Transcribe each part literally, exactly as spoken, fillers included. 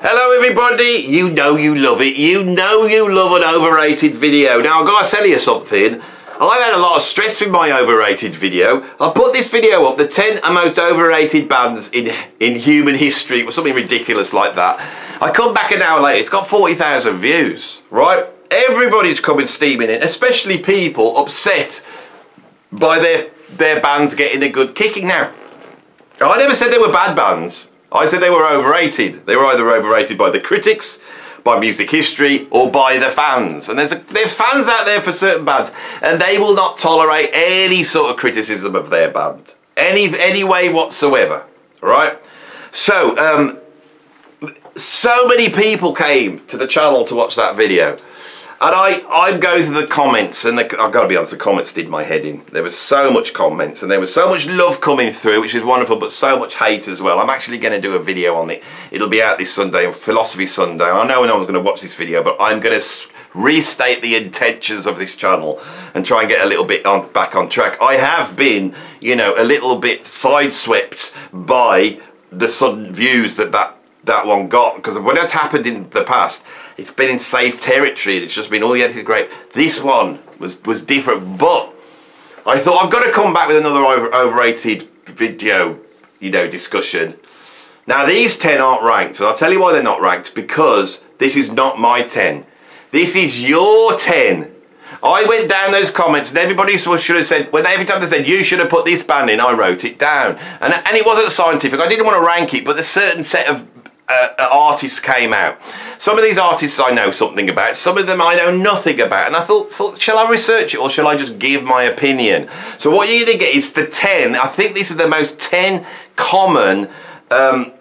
Hello everybody, you know you love it, you know you love an overrated video. Now I've got to tell you something, I've had a lot of stress with my overrated video. I put this video up, the ten most overrated bands in, in human history, or something ridiculous like that. I come back an hour later, it's got forty thousand views, right? Everybody's coming steaming in, especially people upset by their, their bands getting a good kicking now. I never said they were bad bands. I said they were overrated. They were either overrated by the critics, by music history, or by the fans. And there's, a, there's fans out there for certain bands, and they will not tolerate any sort of criticism of their band. Any, any way whatsoever, right? So, um, so many people came to the channel to watch that video. And I, I go to the comments, and the, I've got to be honest, the comments did my head in. There was so much comments, and there was so much love coming through, which is wonderful, but so much hate as well. I'm actually going to do a video on it. It'll be out this Sunday, Philosophy Sunday. I know no one's going to watch this video, but I'm going to restate the intentions of this channel and try and get a little bit on, back on track. I have been, you know, a little bit sideswept by the sudden views that that, that one got, because when that's happened in the past, it's been in safe territory and it's just been all the editors great. This one was was different, but I thought I've got to come back with another over, overrated video, you know, discussion. Now these ten aren't ranked, and I'll tell you why they're not ranked, because this is not my ten. This is your ten. I went down those comments and everybody should have said, when they, every time they said, you should have put this band in, I wrote it down. And, and it wasn't scientific, I didn't want to rank it, but a certain set of Uh, artists came out. Some of these artists I know something about, some of them I know nothing about, and I thought, thought shall I research it or shall I just give my opinion? So what you're going to get is the ten, I think these are the most ten common um,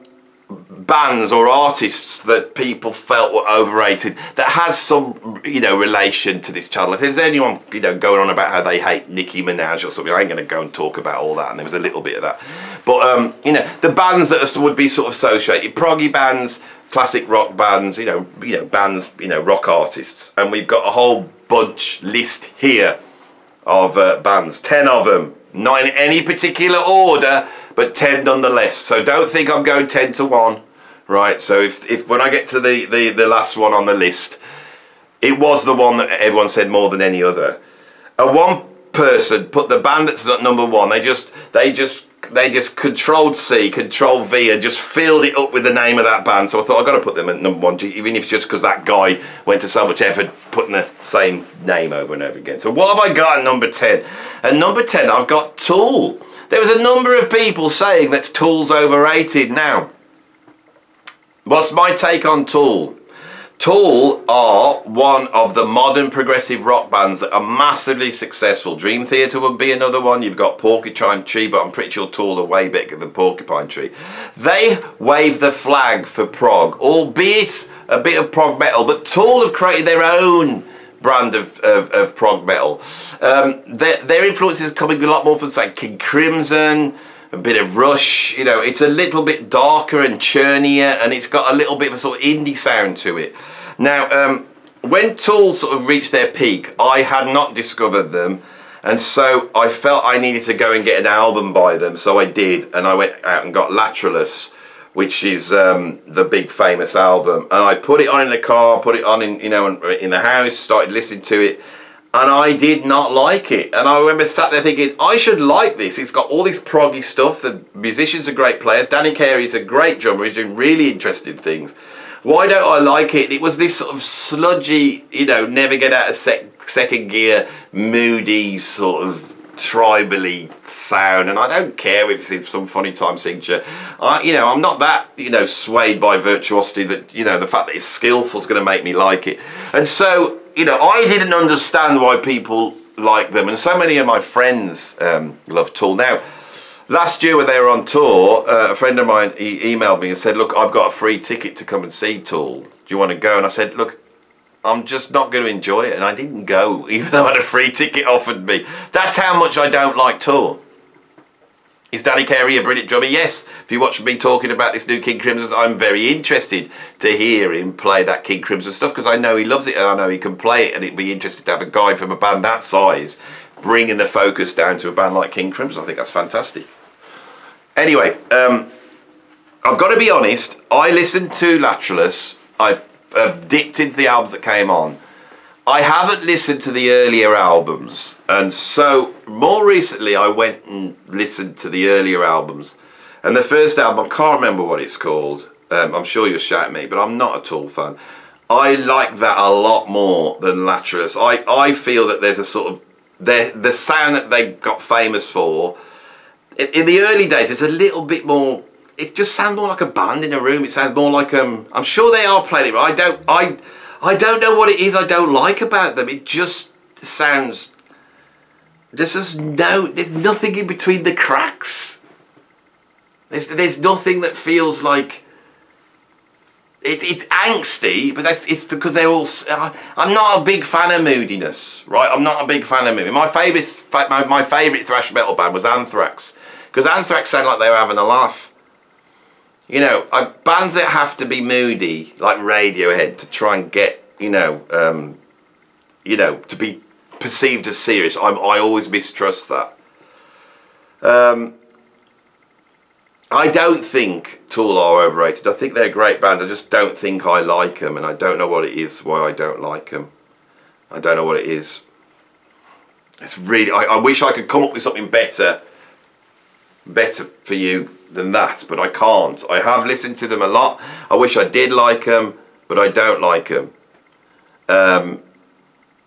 bands or artists that people felt were overrated, that has some, you know, relation to this channel. If there's anyone, you know, going on about how they hate Nicki Minaj or something, I ain't going to go and talk about all that, and there was a little bit of that. But, um, you know, the bands that would be sort of associated, proggy bands, classic rock bands, you know, you know, bands, you know, rock artists. And we've got a whole bunch list here of uh, bands, ten of them, not in any particular order, but ten nonetheless. So don't think I'm going ten to one, right? So if, if when I get to the, the, the last one on the list, it was the one that everyone said more than any other. And one person put the band that's at number one, they just, they just, they just controlled C, controlled V, and just filled it up with the name of that band. So I thought I've got to put them at number one, even if it's just because that guy went to so much effort putting the same name over and over again. So what have I got at number ten? At number ten, I've got Tool. There was a number of people saying that Tool's overrated. Now, what's my take on Tool? Tool are one of the modern progressive rock bands that are massively successful. Dream Theater would be another one. You've got Porcupine Tree, but I'm pretty sure Tool are way better than Porcupine Tree. They wave the flag for prog, albeit a bit of prog metal, but Tool have created their own brand of, of, of prog metal. Um, their, their influence is coming a lot more from like King Crimson, a bit of Rush, you know, it's a little bit darker and churnier, and it's got a little bit of a sort of indie sound to it. Now, um, when Tool sort of reached their peak, I had not discovered them, and so I felt I needed to go and get an album by them, so I did, and I went out and got Lateralus, which is um, the big famous album, and I put it on in the car, put it on in, you know, in the house, started listening to it, and I did not like it. And I remember sat there thinking, I should like this. It's got all this proggy stuff. The musicians are great players. Danny Carey is a great drummer. He's doing really interesting things. Why don't I like it? It was this sort of sludgy, you know, never get out of sec second gear, moody sort of tribally sound. And I don't care if it's some funny time signature. I, you know, I'm not that, you know, swayed by virtuosity that, you know, the fact that it's skillful is going to make me like it. And so, you know, I didn't understand why people like them, and so many of my friends um, love Tool. Now, last year when they were on tour, uh, a friend of mine he emailed me and said, look, I've got a free ticket to come and see Tool. Do you want to go? And I said, look, I'm just not going to enjoy it. And I didn't go, even though I had a free ticket offered me. That's how much I don't like Tool. Is Danny Carey a brilliant drummer? Yes. If you watch me talking about this new King Crimson, I'm very interested to hear him play that King Crimson stuff, because I know he loves it and I know he can play it, and it'd be interesting to have a guy from a band that size bringing the focus down to a band like King Crimson. I think that's fantastic. Anyway, um, I've got to be honest, I listened to Lateralus, I uh, dipped into the albums that came on. I haven't listened to the earlier albums, and so more recently I went and listened to the earlier albums, and the first album, I can't remember what it's called, um, I'm sure you'll shout at me, but I'm not a Tool fan. I like that a lot more than Lateralus. I, I feel that there's a sort of, the sound that they got famous for, in, in the early days it's a little bit more, it just sounds more like a band in a room, it sounds more like, um, I'm sure they are playing it, but I don't, I, I don't know what it is I don't like about them. It just sounds, there's just no, there's nothing in between the cracks. There's, there's nothing that feels like, it, it's angsty, but that's, it's because they're all, uh, I'm not a big fan of moodiness, right? I'm not a big fan of moodiness. My favourite, my, my favourite thrash metal band was Anthrax, because Anthrax sounded like they were having a laugh. You know, I, bands that have to be moody, like Radiohead, to try and get, you know, um, you know, to be perceived as serious. I'm, I always mistrust that. Um, I don't think Tool are overrated. I think they're a great band. I just don't think I like them, and I don't know what it is why I don't like them. I don't know what it is. It's really, I, I wish I could come up with something better, better for you than that, but I can't. I have listened to them a lot. I wish I did like them, but I don't like them. Um,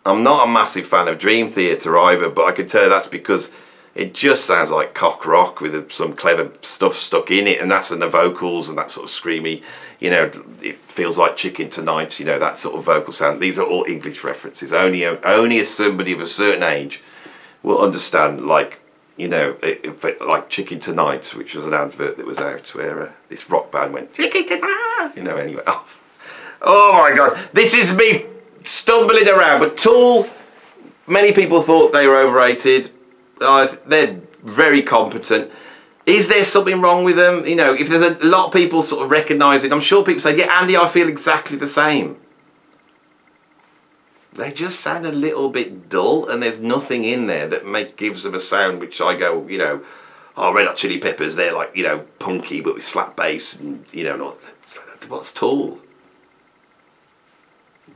I'm not a massive fan of Dream Theater either, but I can tell you that's because it just sounds like cock rock with some clever stuff stuck in it, and that's in the vocals and that sort of screamy, you know, it feels like Chicken Tonight, you know, that sort of vocal sound. These are all English references. Only, only somebody of a certain age will understand, like, you know, it, it, like Chicken Tonight, which was an advert that was out where uh, this rock band went, Chicken Tonight! You know, anyway. Oh, oh my God, this is me stumbling around. But Tool, many people thought they were overrated. Uh, they're very competent. Is there something wrong with them? You know, if there's a lot of people sort of recognise it, I'm sure people say, yeah, Andy, I feel exactly the same. They just sound a little bit dull, and there's nothing in there that make, gives them a sound which I go, you know, oh, Red Hot Chili Peppers, they're like, you know, punky, but with slap bass, and, you know, not, what's Tool?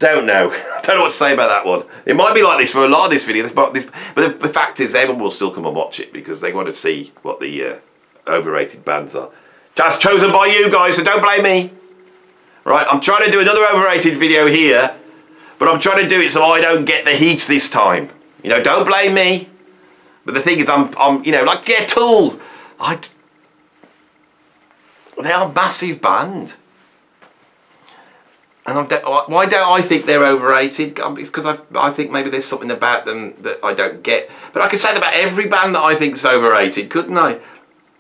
Don't know. I don't know what to say about that one. It might be like this for a lot of this video, but, this, but the, the fact is everyone will still come and watch it because they want to see what the uh, overrated bands are. That's chosen by you guys, so don't blame me. Right, I'm trying to do another overrated video here, but I'm trying to do it so I don't get the heat this time. You know, don't blame me. But the thing is, I'm, I'm you know, like, yeah, Tool. I, they are a massive band. And I'm don't, why don't I think they're overrated? It's because I, I think maybe there's something about them that I don't get. But I could say that about every band that I think is overrated, couldn't I?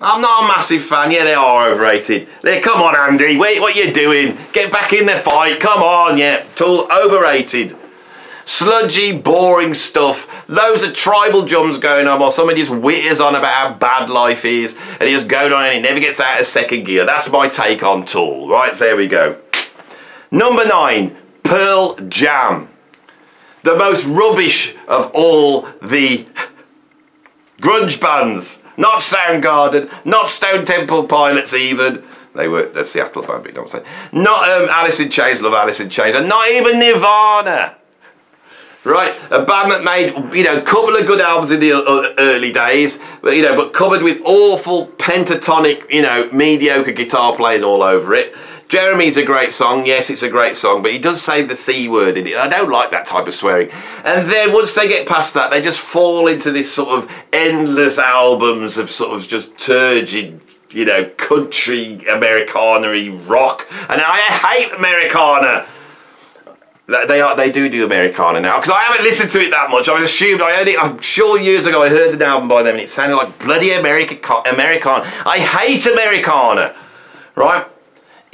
I'm not a massive fan. Yeah, they are overrated. They're, come on, Andy. Wait, what are you doing? Get back in the fight. Come on, yeah. Tool, overrated. Sludgy, boring stuff. Loads of tribal jums going on while somebody just whitters on about how bad life is. And he just goes on and he never gets out of second gear. That's my take on Tool. Right, there we go. Number nine, Pearl Jam. The most rubbish of all the grunge bands. Not Soundgarden, not Stone Temple Pilots even. They were, that's the Seattle band, but you know what I'm saying. Not um, Alice in Chains, love Alice in Chains, and not even Nirvana. Right, a band that made, you know, a couple of good albums in the early days, but, you know, but covered with awful pentatonic, you know, mediocre guitar playing all over it. Jeremy's a great song, yes, it's a great song, but he does say the C word in it. I don't like that type of swearing. And then once they get past that, they just fall into this sort of endless albums of sort of just turgid, you know, country, Americana-y rock. And I hate Americana. They are, they do do Americana now, because I haven't listened to it that much. I assumed, I heard it, I'm sure years ago I heard an album by them and it sounded like bloody America, Americana. I hate Americana, right?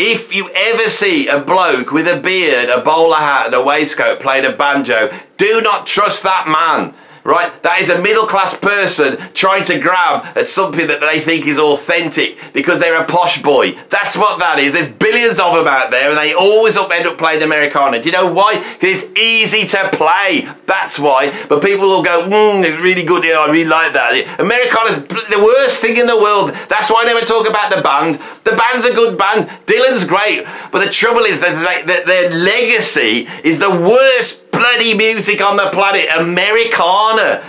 If you ever see a bloke with a beard, a bowler hat and a waistcoat playing a banjo, do not trust that man. right? That is a middle-class person trying to grab at something that they think is authentic because they're a posh boy. That's what that is. There's billions of them out there, and they always up, end up playing the Americana. Do you know why? Because it's easy to play. That's why. But people will go, mmm, it's really good. You know, I really like that. Americana's the worst thing in the world. That's why I never talk about the band. The band's a good band. Dylan's great. But the trouble is that they, that their legacy is the worst bloody music on the planet. Americana.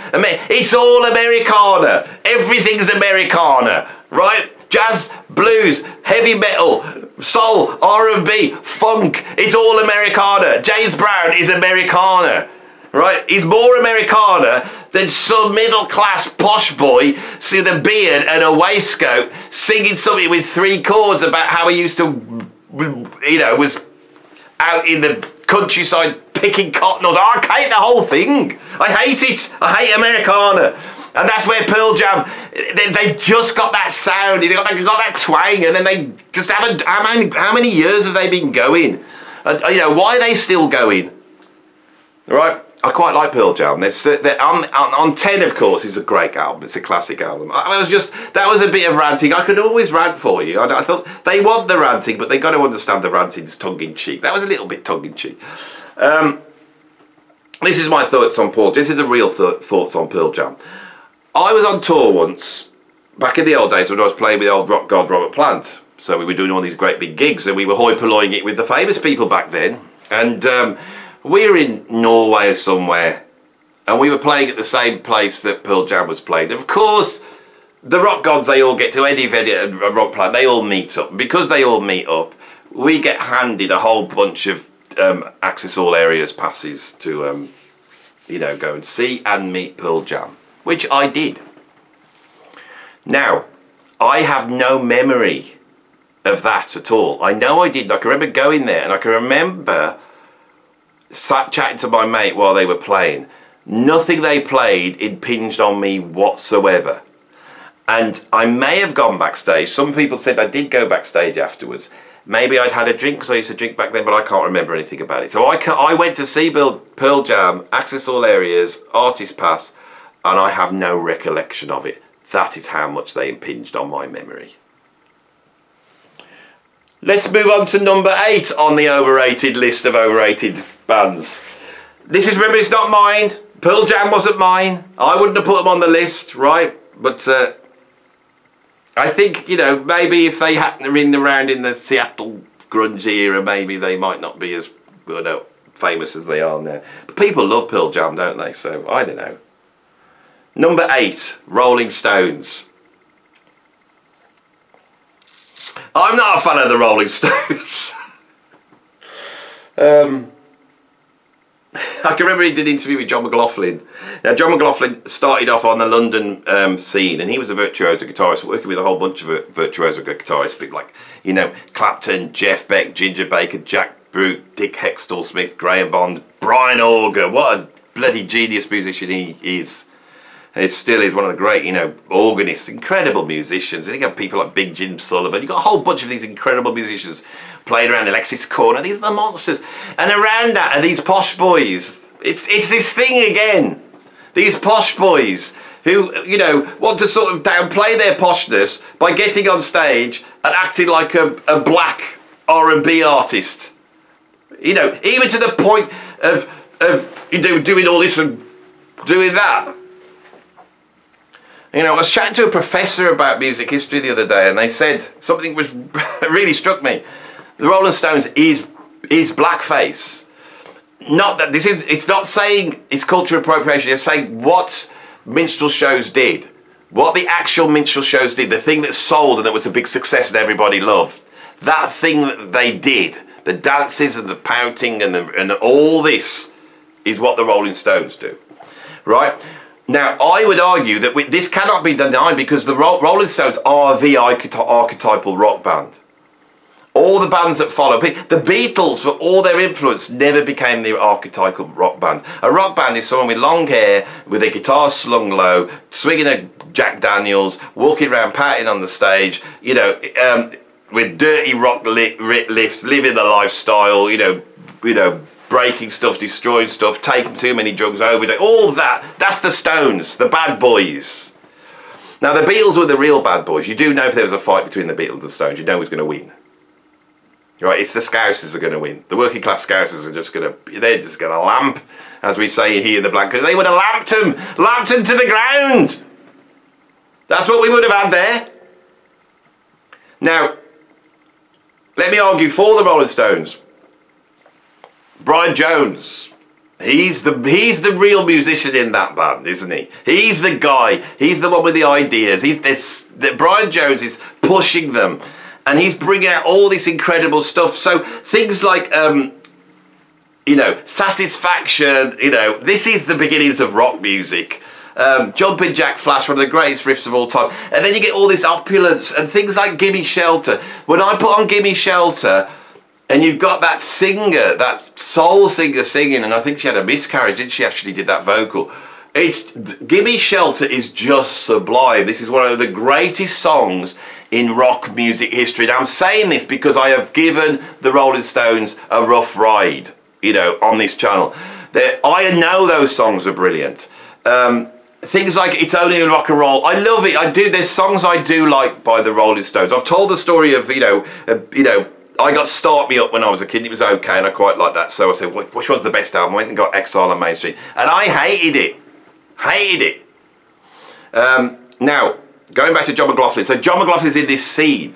It's all Americana. Everything's Americana, right? Jazz, blues, heavy metal, soul, R and B, funk. It's all Americana. James Brown is Americana, right? He's more Americana than some middle-class posh boy with a beard and a waistcoat singing something with three chords about how he used to, you know, was out in the countryside picking cotton. I hate the whole thing. I hate it. I hate Americana. And that's where Pearl Jam, they, they've just got that sound. They've got that, got that twang, and then they just haven't, how many, how many years have they been going? And, you know, why are they still going? Right? I quite like Pearl Jam. They're, they're, on, on, on ten, of course, is a great album. It's a classic album. I, I was just, that was a bit of ranting. I could always rant for you. I, I thought they want the ranting, but they've got to understand the ranting's tongue-in-cheek. That was a little bit tongue-in-cheek. Um, this is my thoughts on Pearl. This is the real th thoughts on Pearl Jam. I was on tour once, back in the old days, when I was playing with old rock god Robert Plant. So we were doing all these great big gigs, and we were hoi polloing it with the famous people back then. And um, we were in Norway or somewhere, and we were playing at the same place that Pearl Jam was playing. Of course, the rock gods, they all get to Eddie Vedder and Rob Plant, they all meet up. And because they all meet up, we get handed a whole bunch of um, access all areas passes to, um, you know, go and see and meet Pearl Jam, which I did. Now, I have no memory of that at all. I know I did. I can remember going there, and I can remember sat chatting to my mate while they were playing. Nothing they played impinged on me whatsoever. And I may have gone backstage. Some people said I did go backstage afterwards. Maybe I'd had a drink, because I used to drink back then, but I can't remember anything about it. So I, I went to see Pearl Jam, access all areas, artist pass, and I have no recollection of it. That is how much they impinged on my memory. Let's move on to number eight on the overrated list of overrated bands. This is, remember, it's not mine. Pearl Jam wasn't mine. I wouldn't have put them on the list, right? But uh, I think, you know, maybe if they hadn't been around in the Seattle grunge era, maybe they might not be as, you know, famous as they are now. But people love Pearl Jam, don't they? So I don't know. Number eight, Rolling Stones. I'm not a fan of the Rolling Stones. um, I can remember he did an interview with John McLaughlin. Now, John McLaughlin started off on the London um, scene, and he was a virtuoso guitarist, working with a whole bunch of virtuoso guitarists, people like, you know, Clapton, Jeff Beck, Ginger Baker, Jack Bruce, Dick Hextall Smith, Graham Bond, Brian Auger. What a bloody genius musician he is. It still is one of the great, you know, organists, incredible musicians. And you got people like Big Jim Sullivan. You've got a whole bunch of these incredible musicians playing around Alexis Corner. These are the monsters. And around that are these posh boys. It's, it's this thing again. These posh boys who, you know, want to sort of downplay their poshness by getting on stage and acting like a, a black R and B artist. You know, even to the point of, of you know, doing all this and doing that. You know, I was chatting to a professor about music history the other day, and they said something which really struck me. The Rolling Stones is is blackface. Not that this is, it's not saying it's cultural appropriation. It's saying what minstrel shows did, what the actual minstrel shows did, the thing that sold and that was a big success that everybody loved. That thing that they did, the dances and the pouting and the, and the, all this is what the Rolling Stones do, right? Now, I would argue that we, this cannot be denied, because the Ro Rolling Stones are the archetypal rock band. All the bands that follow, the Beatles, for all their influence, never became the archetypal rock band. A rock band is someone with long hair, with a guitar slung low, swinging a Jack Daniels, walking around pouting on the stage, you know, um, with dirty rock li li lifts, living the lifestyle, you know, you know, breaking stuff, destroying stuff, taking too many drugs, overdose, all that. That's the Stones, the bad boys. Now the Beatles were the real bad boys. You do know if there was a fight between the Beatles and the Stones, you know who's going to win. Right, it's the Scousers are going to win. The working class Scousers are just going to, they're just going to lamp, as we say here in the black, because they would have lamped them, lamped them to the ground. That's what we would have had there. Now, let me argue for the Rolling Stones. Brian Jones, he's the, he's the real musician in that band, isn't he? He's the guy, he's the one with the ideas. He's this, the, Brian Jones is pushing them. And he's bringing out all this incredible stuff. So things like, um, you know, Satisfaction, you know, this is the beginnings of rock music. Um, Jumpin' Jack Flash, one of the greatest riffs of all time. And then you get all this opulence and things like Gimme Shelter. When I put on Gimme Shelter and you've got that singer, that soul singer singing, and I think she had a miscarriage, didn't she actually did that vocal. It's, Gimme Shelter is just sublime. This is one of the greatest songs in rock music history. Now I'm saying this because I have given the Rolling Stones a rough ride, you know, on this channel. They're, I know those songs are brilliant. Um, things like It's Only in Rock and Roll, I love it. I do. There's songs I do like by the Rolling Stones. I've told the story of, you know, uh, you know, I got Start Me Up when I was a kid. It was okay, and I quite liked that. So I said, which one's the best album? I went and got Exile on Main Street, and I hated it. Hated it. Um, now, going back to John McLaughlin. So John McLaughlin's in this scene.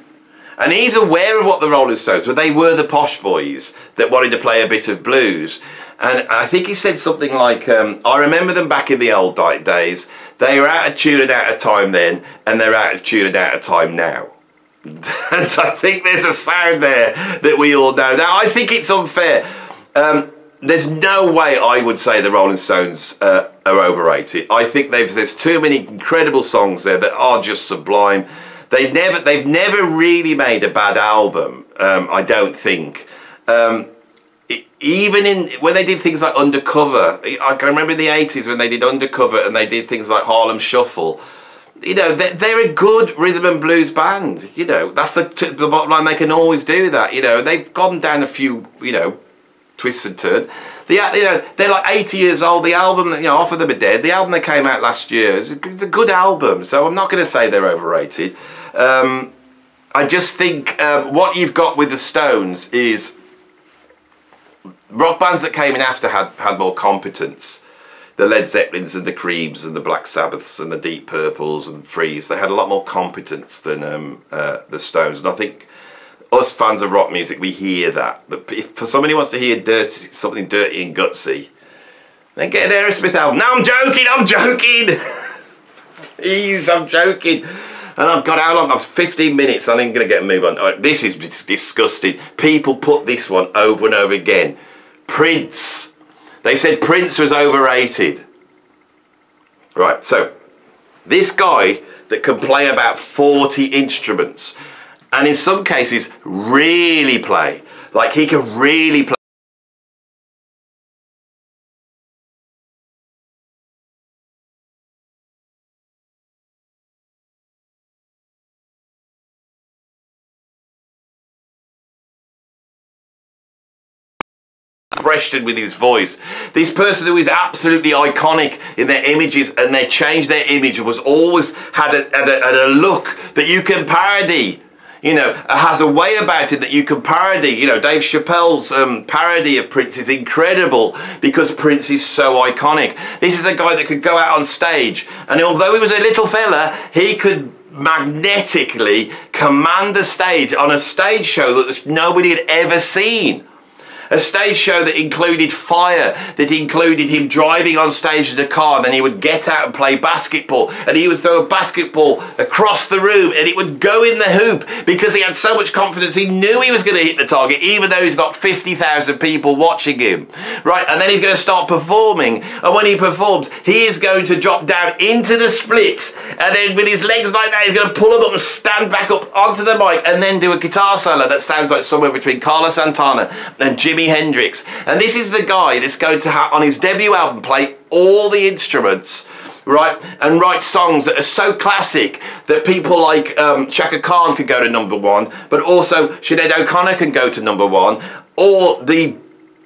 And he's aware of what the Rolling Stones were. They were the posh boys that wanted to play a bit of blues. And I think he said something like, um, I remember them back in the old days. They were out of tune and out of time then, and they're out of tune and out of time now. And I think there's a sound there that we all know. Now, I think it's unfair. Um, There's no way I would say the Rolling Stones uh, are overrated. I think they've, there's too many incredible songs there that are just sublime. They never, they've never really made a bad album, um, I don't think. Um, it, even in when they did things like Undercover, I can remember in the eighties when they did Undercover and they did things like Harlem Shuffle. You know, they're, they're a good rhythm and blues band. You know, that's the, the bottom line. They can always do that. You know, they've gone down a few, you know, twists and turns. They, you know, they're like eighty years old. The album, you know, half of them are dead. The album that came out last year, it's a good album. So I'm not going to say they're overrated. Um, I just think um, what you've got with the Stones is rock bands that came in after had, had more competence. The Led Zeppelins and the Creams and the Black Sabbaths and the Deep Purples and Freeze. They had a lot more competence than um, uh, the Stones. And I think us fans of rock music, we hear that. But if somebody wants to hear dirty, something dirty and gutsy, then get an Aerosmith album. No, I'm joking, I'm joking! Please, I'm joking. And I've got how long? I was fifteen minutes, I think I'm going to get a move on. Right, this is disgusting. People put this one over and over again. Prince. They said Prince was overrated. Right, so this guy that can play about forty instruments, and in some cases really play, like he could really play. With his voice, this person who is absolutely iconic in their images, and they changed their image, was always had a, had a, had a look that you can parody. You know, has a way about it that you can parody. You know, Dave Chappelle's um, parody of Prince is incredible because Prince is so iconic. This is a guy that could go out on stage, and although he was a little fella, he could magnetically command the stage on a stage show that nobody had ever seen. A stage show that included fire, that included him driving on stage in a car, then he would get out and play basketball, and he would throw a basketball across the room and it would go in the hoop because he had so much confidence he knew he was going to hit the target even though he's got fifty thousand people watching him. Right, and then he's going to start performing, and when he performs he is going to drop down into the splits, and then with his legs like that he's going to pull them up and stand back up onto the mic and then do a guitar solo that sounds like somewhere between Carlos Santana and Jimmy Jimi Hendrix. And this is the guy that's going to have on his debut album play all the instruments, right, and write songs that are so classic that people like um, Chaka Khan could go to number one, but also Sinead O'Connor can go to number one, or the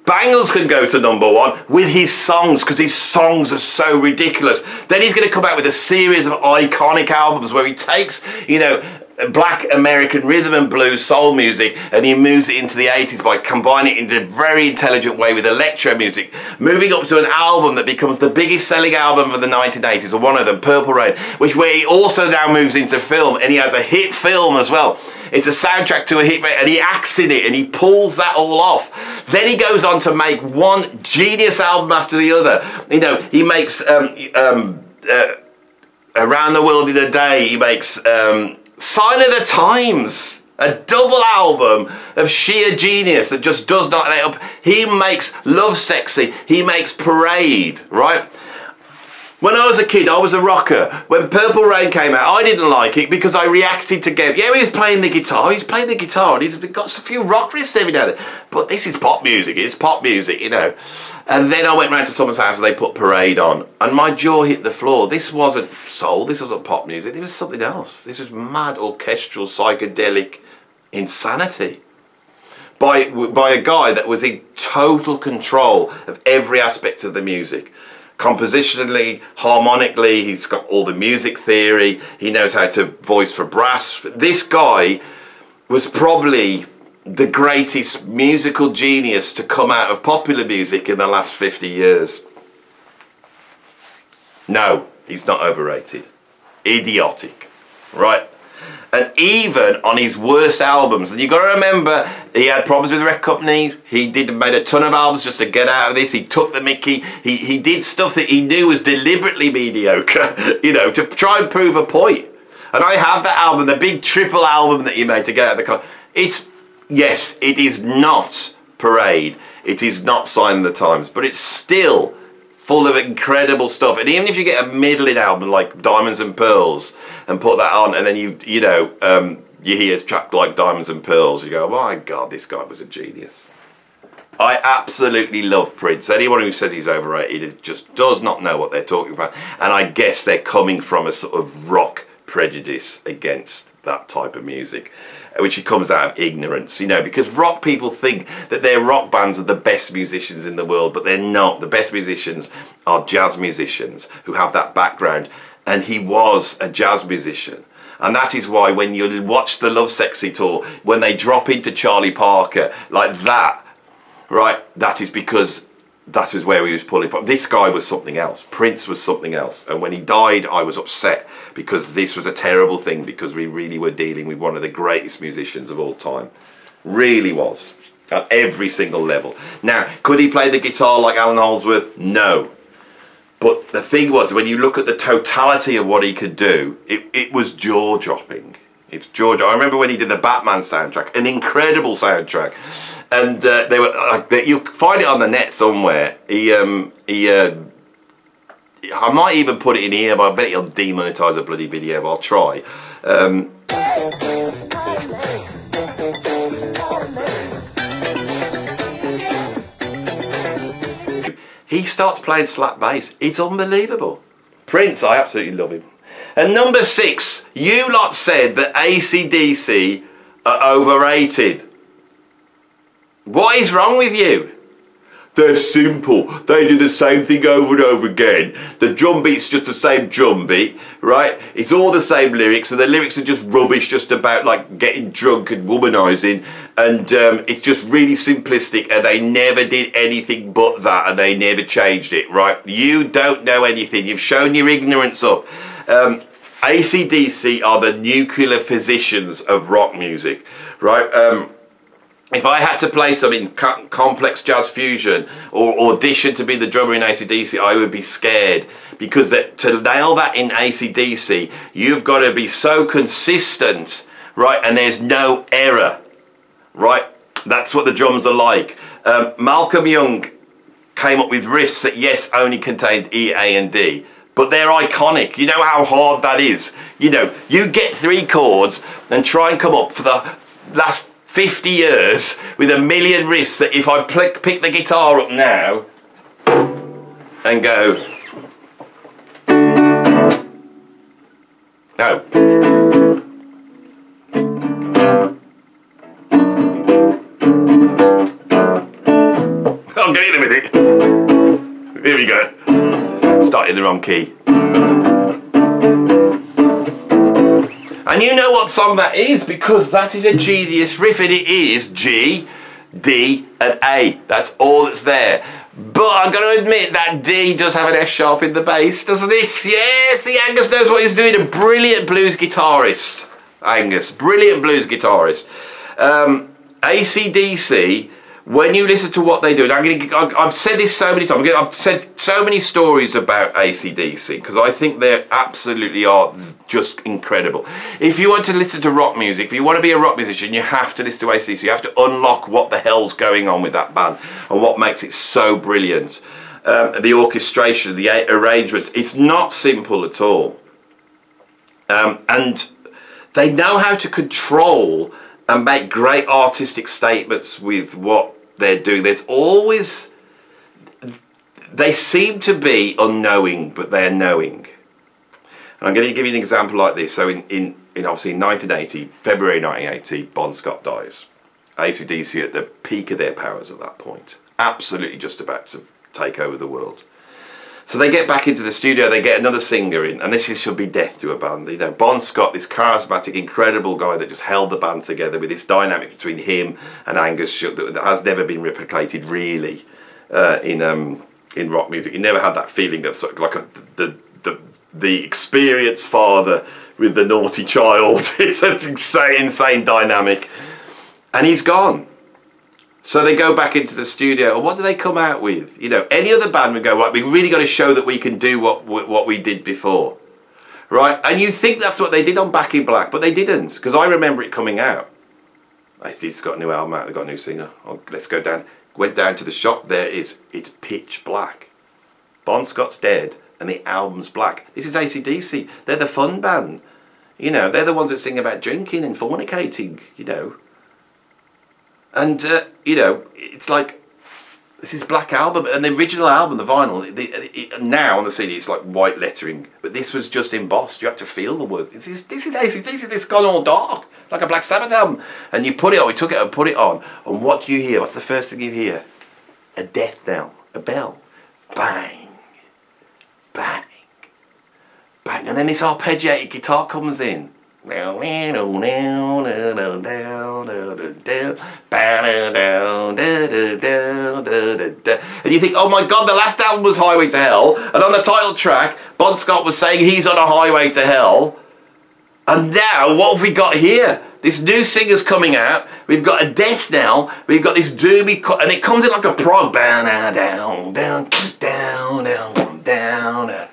Bangles can go to number one with his songs, because his songs are so ridiculous. Then he's going to come out with a series of iconic albums where he takes, you know, black American rhythm and blues soul music and he moves it into the eighties by combining it in a very intelligent way with electro music, moving up to an album that becomes the biggest selling album of the nineteen eighties, or one of them, Purple Rain, which where he also now moves into film, and he has a hit film as well. It's a soundtrack to a hit, and he acts in it and he pulls that all off. Then he goes on to make one genius album after the other. You know, he makes um, um, uh, Around the World in a Day, he makes um, Sign of the Times, a double album of sheer genius that just does not let up. He makes Love Sexy, he makes Parade, right? When I was a kid, I was a rocker. When Purple Rain came out, I didn't like it because I reacted to Gav. Yeah, he was playing the guitar. He's playing the guitar and he's got a few rock riffs every now and then. But this is pop music. It's pop music, you know. And then I went round to someone's house and they put Parade on. And my jaw hit the floor. This wasn't soul. This wasn't pop music. It was something else. This was mad orchestral, psychedelic insanity. By, by a guy that was in total control of every aspect of the music. Compositionally, harmonically, he's got all the music theory, he knows how to voice for brass. This guy was probably the greatest musical genius to come out of popular music in the last fifty years. No, he's not overrated. Idiotic, right? And even on his worst albums, and you've got to remember, he had problems with record companies. He did made a ton of albums just to get out of this. He took the mickey. He, he did stuff that he knew was deliberately mediocre, you know, to try and prove a point. And I have that album, the big triple album that he made to get out of the car. It's, yes, it is not Parade. It is not Sign of the Times, but it's still full of incredible stuff. And even if you get a middling album like Diamonds and Pearls and put that on, and then you you know um, you hear a track like Diamonds and Pearls, you go, oh my God, this guy was a genius. I absolutely love Prince. Anyone who says he's overrated just does not know what they're talking about. And I guess they're coming from a sort of rock prejudice against that type of music, which it comes out of ignorance, you know, because rock people think that their rock bands are the best musicians in the world, but they're not. The best musicians are jazz musicians who have that background, and he was a jazz musician. And that is why when you watch the Love Sexy tour, when they drop into Charlie Parker like that, right, that is because that was where he was pulling from. This guy was something else. Prince was something else. And when he died, I was upset because this was a terrible thing, because we really were dealing with one of the greatest musicians of all time. Really was. At every single level. Now, could he play the guitar like Alan Holdsworth? No. But the thing was, when you look at the totality of what he could do, it, it was jaw-dropping. It's George. I remember when he did the Batman soundtrack, an incredible soundtrack, and uh, they were uh, they, you find it on the net somewhere. He, um, he, uh, I might even put it in here, but I bet he'll demonetize a bloody video. But I'll try. Um, he starts playing slap bass. It's unbelievable. Prince, I absolutely love him. And number six, you lot said that A C D C are overrated. What is wrong with you? They're simple. They do the same thing over and over again. The drum beat's just the same drum beat, right? It's all the same lyrics, and the lyrics are just rubbish, just about like getting drunk and womanising, and um, it's just really simplistic, and they never did anything but that, and they never changed it, right? You don't know anything. You've shown your ignorance up. Um, A C D C are the nuclear physicians of rock music, right? Um, if I had to play some in co complex jazz fusion or audition to be the drummer in A C D C, I would be scared, because that, to nail that in A C D C, you've got to be so consistent, right? And there's no error, right? That's what the drums are like. Um, Malcolm Young came up with riffs that, yes, only contained E, A and D. But they're iconic. You know how hard that is. You know, you get three chords and try and come up for the last fifty years with a million riffs that if I pick the guitar up now and go, no. in the wrong key. And you know what song that is, because that is a genius riff, and it is G, D and A. That's all that's there. But I'm going to admit that D does have an F sharp in the bass, doesn't it? Yes, the Angus knows what he's doing. A brilliant blues guitarist, Angus. Brilliant blues guitarist. Um, A C D C, when you listen to what they do, and I'm going to, I've said this so many times, I've said so many stories about A C D C, because I think they absolutely are just incredible. If you want to listen to rock music, if you want to be a rock musician, you have to listen to A C D C. You have to unlock what the hell's going on with that band and what makes it so brilliant. Um, the orchestration, the arrangements, it's not simple at all. Um, and they know how to control and make great artistic statements with what they're doing. There's always, they seem to be unknowing, but they're knowing. And I'm going to give you an example like this. So in, in, in obviously nineteen eighty, February nineteen eighty, Bon Scott dies. A C D C at the peak of their powers at that point. Absolutely just about to take over the world. So they get back into the studio, they get another singer in, and this is, should be death to a band. You know, Bon Scott, this charismatic, incredible guy that just held the band together with this dynamic between him and Angus that has never been replicated really uh, in um, in rock music. You never had that feeling of sort of like a, the, the, the experienced father with the naughty child. It's an insane, insane dynamic. And he's gone. So they go back into the studio, and what do they come out with? You know, any other band would go, right, we really got to show that we can do what, what we did before. Right? And you think that's what they did on Back in Black, but they didn't, because I remember it coming out. It's got a new album out, they've got a new singer. Oh, let's go down. Went down to the shop, there it is. It's pitch black. Bon Scott's dead, and the album's black. This is A C D C. They're the fun band. You know, they're the ones that sing about drinking and fornicating, you know. And, uh, you know, it's like, this is Black Album, and the original album, the vinyl, the, the, it, now on the C D, it's like white lettering, but this was just embossed. You had to feel the word. This is A C D C, this has gone all dark, like a Black Sabbath album. And you put it on, we took it and put it on, and what do you hear? What's the first thing you hear? A death knell, a bell. Bang, bang, bang. And then this arpeggiated guitar comes in. And you think, oh my God, the last album was Highway to Hell, and on the title track Bon Scott was saying he's on a highway to hell, and now what have we got here? This new singer's coming out, we've got a death knell, we've got this doomy, and it comes in like a prog, down, down, down, down, down, down, down,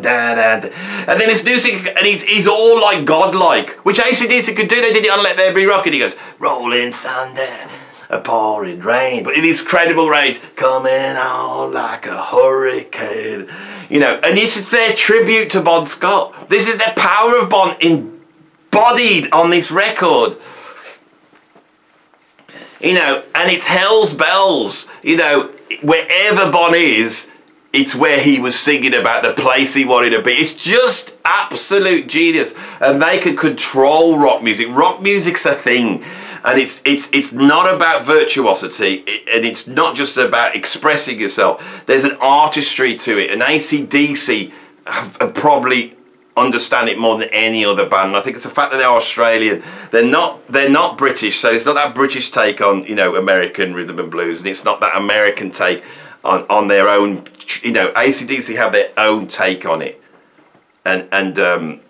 da, da, da. And then this new singer, and he's, he's all like godlike, which A C D C could do. They did it on Let There Be Rock, and he goes, rolling thunder, a pouring rain, but in this credible rage, coming on like a hurricane, you know. And this is their tribute to Bon Scott. This is the power of Bon embodied on this record. You know, and it's hell's bells, you know, wherever Bon is, it's where he was singing about the place he wanted to be. It's just absolute genius. And they could control rock music. Rock music's a thing. And it's, it's, it's not about virtuosity. And it's not just about expressing yourself. There's an artistry to it. And A C D C have probably understand it more than any other band. And I think it's the fact that they're Australian. They're not, they're not British. So it's not that British take on, you know, American rhythm and blues. And it's not that American take on, on their own, you know. A C D C have their own take on it, and and um,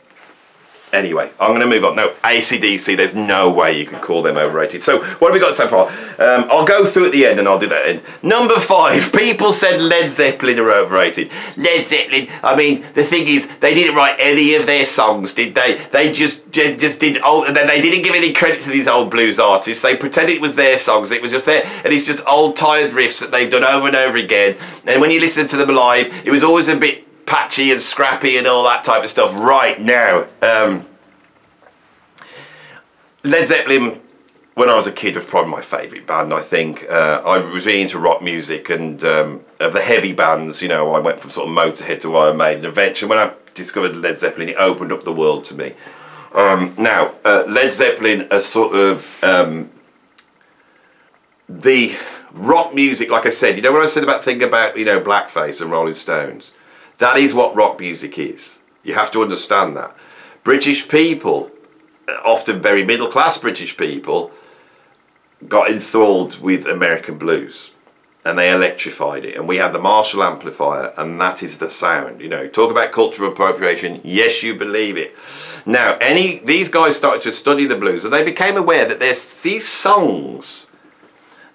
anyway, I'm going to move on. No, A C D C, there's no way you could call them overrated. So what have we got so far? Um, I'll go through at the end and I'll do that end. Number five, people said Led Zeppelin are overrated. Led Zeppelin, I mean, the thing is, they didn't write any of their songs, did they? They just just did old, and they didn't give any credit to these old blues artists. They pretended it was their songs. It was just their, and it's just old tired riffs that they've done over and over again. And when you listen to them live, it was always a bit patchy and scrappy and all that type of stuff. Right now, um, Led Zeppelin, when I was a kid, was probably my favourite band, I think. Uh, I was really into rock music, and um, of the heavy bands, you know, I went from sort of Motorhead to Iron Maiden. Eventually, when I discovered Led Zeppelin, it opened up the world to me. Um, now, uh, Led Zeppelin are sort of um, the rock music, like I said, you know, when I said about thing about, you know, blackface and Rolling Stones, That is what rock music is. You have to understand that. British people, often very middle class British people, got enthralled with American blues and they electrified it, and we had the Marshall amplifier, and that is the sound. You know, talk about cultural appropriation. Yes, you believe it. Now, any these guys started to study the blues, and they became aware that there's these songs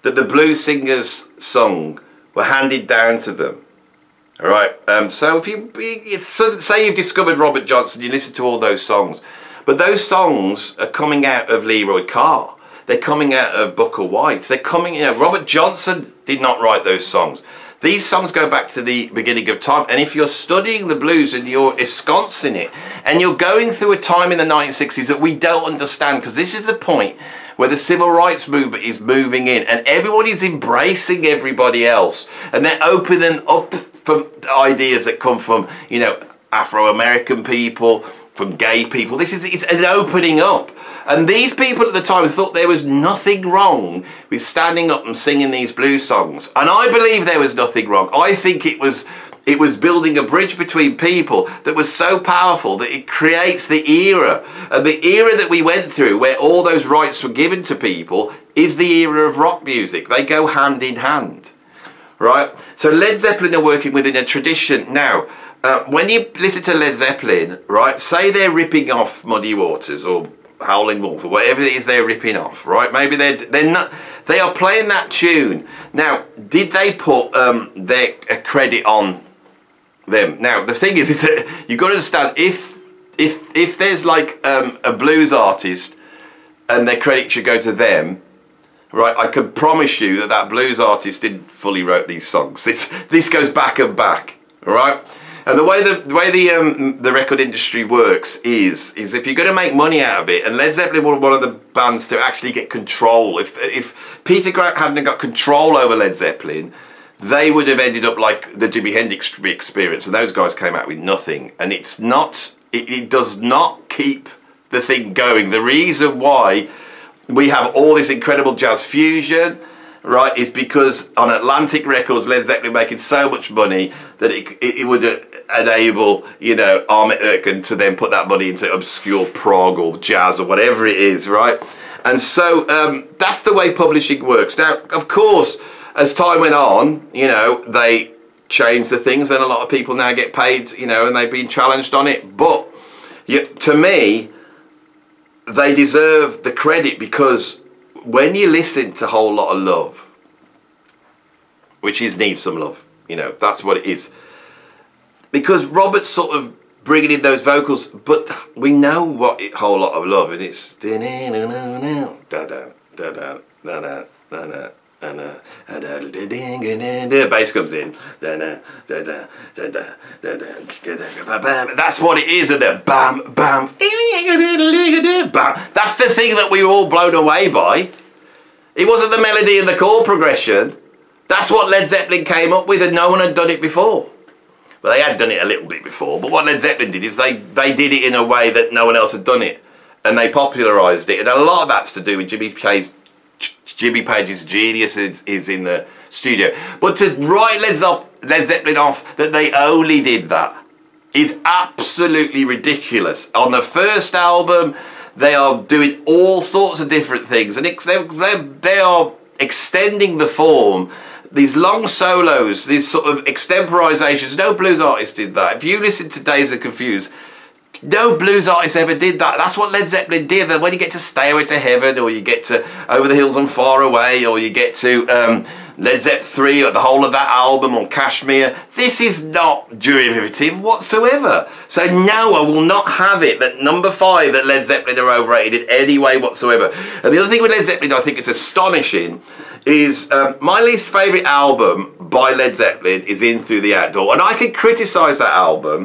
that the blues singers sung were handed down to them. All right. Um, so if you say you've discovered Robert Johnson, you listen to all those songs, but those songs are coming out of Leroy Carr. They're coming out of Booker White. They're coming, you know, Robert Johnson did not write those songs. These songs go back to the beginning of time. And if you're studying the blues and you're ensconcing it, and you're going through a time in the nineteen sixties that we don't understand, because this is the point where the civil rights movement is moving in and everybody's embracing everybody else. And they're opening up from ideas that come from, you know, Afro-American people, from gay people. This is, it's an opening up. And these people at the time thought there was nothing wrong with standing up and singing these blues songs. And I believe there was nothing wrong. I think it was, it was building a bridge between people that was so powerful that it creates the era. And the era that we went through, where all those rights were given to people, is the era of rock music. They go hand in hand, right? So Led Zeppelin are working within a tradition. Now, Uh, when you listen to Led Zeppelin, right, say they're ripping off Muddy Waters or Howlin' Wolf or whatever it is they're ripping off, right? Maybe they're, they're not, they are playing that tune. Now, did they put um, their a credit on them? Now, the thing is, is that you've got to understand, if, if, if there's like um, a blues artist and their credit should go to them, right, I can promise you that that blues artist didn't fully wrote these songs. This, this goes back and back, all right? And the way the, the way the um, the record industry works is is if you're going to make money out of it, and Led Zeppelin were one of the bands to actually get control. If if Peter Grant hadn't got control over Led Zeppelin, they would have ended up like the Jimi Hendrix Experience, and those guys came out with nothing. And it's not it, it does not keep the thing going. The reason why we have all this incredible jazz fusion, right, is because on Atlantic Records, Led Zeppelin were making so much money that it, it, it would enable, you know, Ahmet Erkan to then put that money into obscure prog or jazz or whatever it is, right? And so um, that's the way publishing works. Now, of course, as time went on, you know, they changed the things, and a lot of people now get paid, you know, and they've been challenged on it. But you, to me, they deserve the credit, because when you listen to Whole Lotta Love, which is Need Some Love, you know, that's what it is. Because Robert's sort of bringing in those vocals, but we know what it, Whole Lotta Love, and it's bass comes in. That's what it is, and then bam, bam. That's the thing that we were all blown away by. It wasn't the melody and the chord progression. That's what Led Zeppelin came up with, and no one had done it before. Well, they had done it a little bit before, but what Led Zeppelin did is they, they did it in a way that no one else had done it, and they popularised it. And a lot of that's to do with Jimmy Page's, Jimmy Page's genius is, is in the studio. But to write Led, Led Zeppelin off that they only did that is absolutely ridiculous. On the first album, they are doing all sorts of different things, and it's, they're, they're, they are extending the form. These long solos, these sort of extemporizations, no blues artist did that. If you listen to Days of Confused, no blues artist ever did that. That's what Led Zeppelin did. When you get to Stairway to Heaven, or you get to Over the Hills and Far Away, or you get to um, Led Zepp three, or the whole of that album, or Kashmir, this is not derivative whatsoever. So no, I will not have it that number five, that Led Zeppelin are overrated in any way whatsoever. And the other thing with Led Zeppelin I think is astonishing is um, my least favourite album by Led Zeppelin is In Through the Outdoor. And I could criticise that album.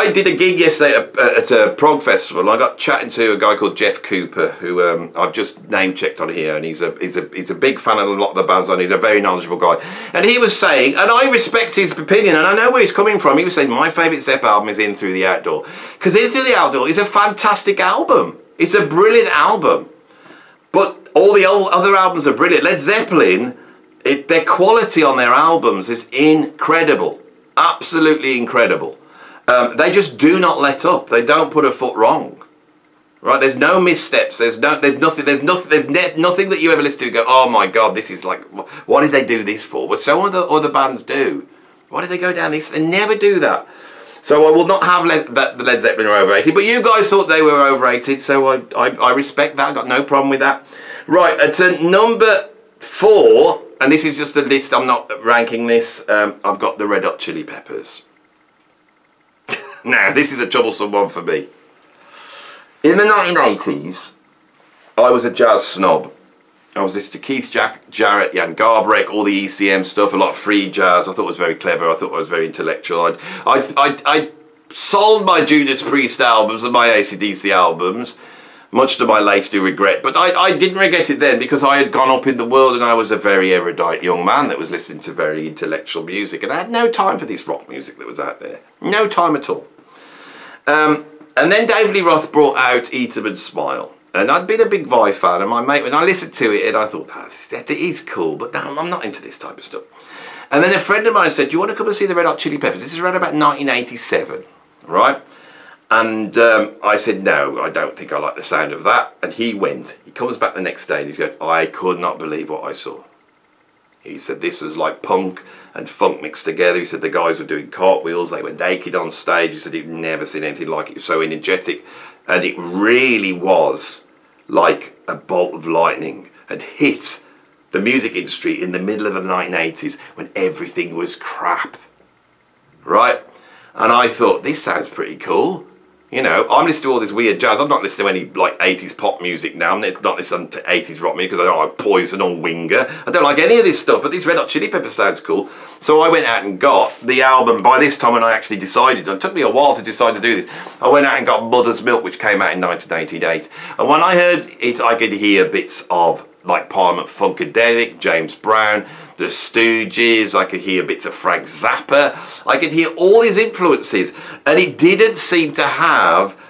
I did a gig yesterday at a, at a prog festival, and I got chatting to a guy called Jeff Cooper, who um, I've just name checked on here, and he's a, he's, a, he's a big fan of a lot of the bands on. He's a very knowledgeable guy. And he was saying, and I respect his opinion, and I know where he's coming from, he was saying my favourite Zepp album is In Through the Outdoor. Because In Through the Outdoor is a fantastic album. It's a brilliant album. But all the old other albums are brilliant. Led Zeppelin, it, their quality on their albums is incredible. absolutely incredible. Um, they just do not let up. They don't put a foot wrong. Right? There's no missteps. There's no. There's nothing. There's nothing. There's ne nothing that you ever listen to and go, oh my god, this is like, why did they do this for? Well, so other other bands do. Why did they go down this? They never do that. So I will not have Led, that the Led Zeppelin are overrated, but you guys thought they were overrated, so I, I, I respect that. I got no problem with that. Right, at uh, number four, and this is just a list, I'm not ranking this, um, I've got the Red Hot Chili Peppers. Now, this is a troublesome one for me. In the nineteen eighties, I was a jazz snob. I was listening to Keith Jack, Jarrett, Jan Garbrek, all the E C M stuff, a lot of free jazz. I thought it was very clever. I thought it was very intellectual. I'd, I'd, I'd, I'd sold my Judas Priest albums and my A C D C albums, much to my later regret. But I, I didn't regret it then because I had gone up in the world and I was a very erudite young man that was listening to very intellectual music. And I had no time for this rock music that was out there. No time at all. Um, and then David Lee Roth brought out Eat 'Em and Smile. And I'd been a big Vi fan, and my mate, when I listened to it, and I thought, ah, that is cool, but damn, I'm not into this type of stuff. And then a friend of mine said, do you want to come and see the Red Hot Chili Peppers? This is around about nineteen eighty-seven, right? And um, I said, no, I don't think I like the sound of that. And he went. He comes back the next day, and he's going, I could not believe what I saw. He said, this was like punk and funk mixed together. He said, the guys were doing cartwheels. They were naked on stage. He said, he'd never seen anything like it. It was so energetic. And it really was like a bolt of lightning had hit the music industry in the middle of the nineteen eighties when everything was crap, right? And I thought, this sounds pretty cool. You know, I'm listening to all this weird jazz. I'm not listening to any like eighties pop music now. I'm not listening to eighties rock music because I don't like Poison or Winger. I don't like any of this stuff, but these Red Hot Chili Peppers sounds cool. So I went out and got the album by this time, and I actually decided, and it took me a while to decide to do this. I went out and got Mother's Milk, which came out in nineteen eighty-eight. And when I heard it, I could hear bits of like Parliament Funkadelic, James Brown, the Stooges, I could hear bits of Frank Zappa, I could hear all these influences, and it didn't seem to have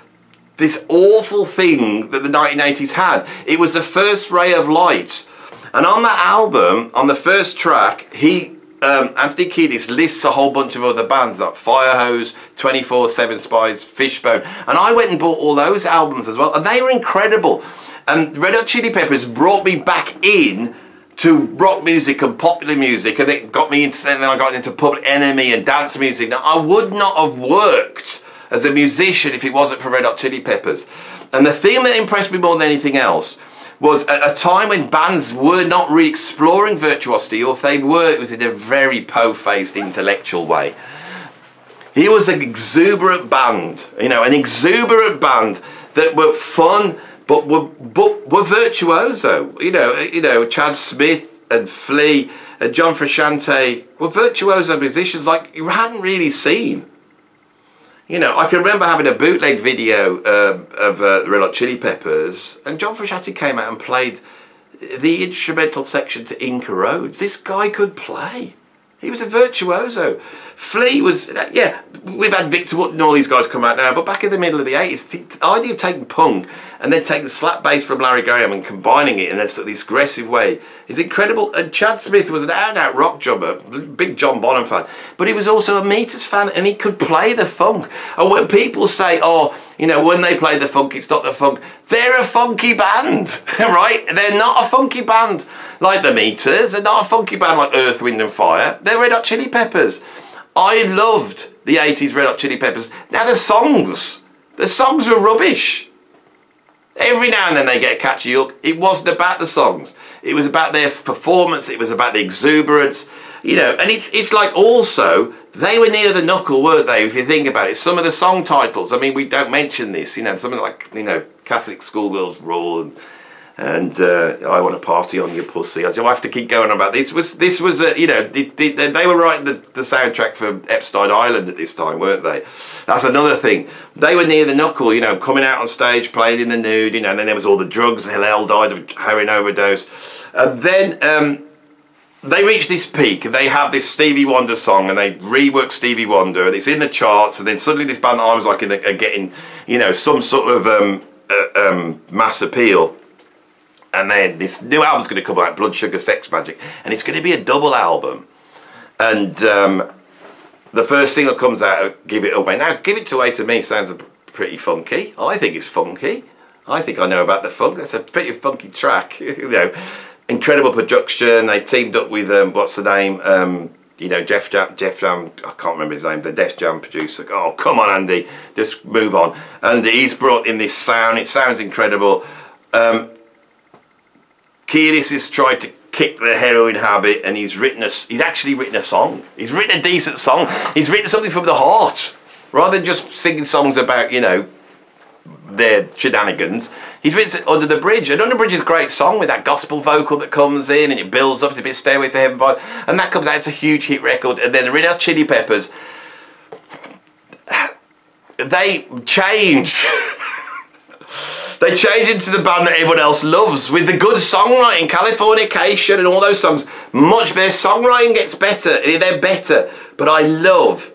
this awful thing that the nineteen eighties had. It was the first ray of light. And on that album, on the first track, he, um, Anthony Kiedis lists a whole bunch of other bands like Firehose, twenty-four, Seven Spies, Fishbone, and I went and bought all those albums as well, and they were incredible. And Red Hot Chili Peppers brought me back in to rock music and popular music, and it got me into, and then I got into Public Enemy and dance music. Now, I would not have worked as a musician if it wasn't for Red Hot Chili Peppers. And the thing that impressed me more than anything else was at a time when bands were not really exploring virtuosity, or if they were, it was in a very po-faced intellectual way. He was an exuberant band, you know, an exuberant band that were fun, But we're, but we're virtuoso, you know, you know, Chad Smith and Flea and John Frusciante were virtuoso musicians like you hadn't really seen. You know, I can remember having a bootleg video uh, of uh, Red Hot Chili Peppers, and John Frusciante came out and played the instrumental section to Inca Roads. This guy could play. He was a virtuoso. Flea was, yeah, we've had Victor Wooten and all these guys come out now, but back in the middle of the eighties, the idea of taking punk and then taking the slap bass from Larry Graham and combining it in this, this aggressive way is incredible. And Chad Smith was an out-and-out rock drummer, big John Bonham fan, but he was also a Meters fan, and he could play the funk. And when people say, oh, you know, when they play the funk, it's not the funk. They're a funky band, right? They're not a funky band like the Meters. They're not a funky band like Earth, Wind and Fire. They're Red Hot Chili Peppers. I loved the eighties Red Hot Chili Peppers. Now the songs, the songs were rubbish. Every now and then they get a catchy hook. It wasn't about the songs. It was about their performance. It was about the exuberance. You know, and it's it's like also, they were near the knuckle, weren't they, if you think about it. Some of the song titles, I mean, we don't mention this, you know, something like, you know, Catholic Schoolgirls Rule and, and uh, I Want to Party on Your Pussy. I have to keep going about this. Was, this was, a, you know, they, they, they were writing the, the soundtrack for Epstein Island at this time, weren't they? That's another thing. They were near the knuckle, you know, coming out on stage, playing in the nude, you know, and then there was all the drugs. Hillel died of heroin overdose. And then... Um, they reach this peak, and they have this Stevie Wonder song, and they rework Stevie Wonder, and it's in the charts, and then suddenly this band that I was like in the, are getting, you know, some sort of um, uh, um, mass appeal. And then this new album's going to come out, Blood Sugar Sex Magic, and it's going to be a double album. And um, The first single comes out, Give It Away. Now, Give It Away to me sounds pretty funky. I think it's funky. I think I know about the funk. That's a pretty funky track. You know, incredible production. They teamed up with um, what's the name? Um, you know, Jeff Jam. Jeff Jam. I can't remember his name. The Def Jam producer. Oh, come on, Andy. Just move on. And he's brought in this sound. It sounds incredible. Um, Kiedis has tried to kick the heroin habit, and he's written a. He's actually written a song. He's written a decent song. He's written something from the heart, rather than just singing songs about, you know, their shenanigans. He's written Under the Bridge, and Under the Bridge is a great song with that gospel vocal that comes in and it builds up. It's a bit Stairway to Heaven vibe, and that comes out as a huge hit record. And then the Red Hot Chili Peppers, they change. They change into the band that everyone else loves with the good songwriting, Californication and all those songs. Much their songwriting gets better, they're better. But I love,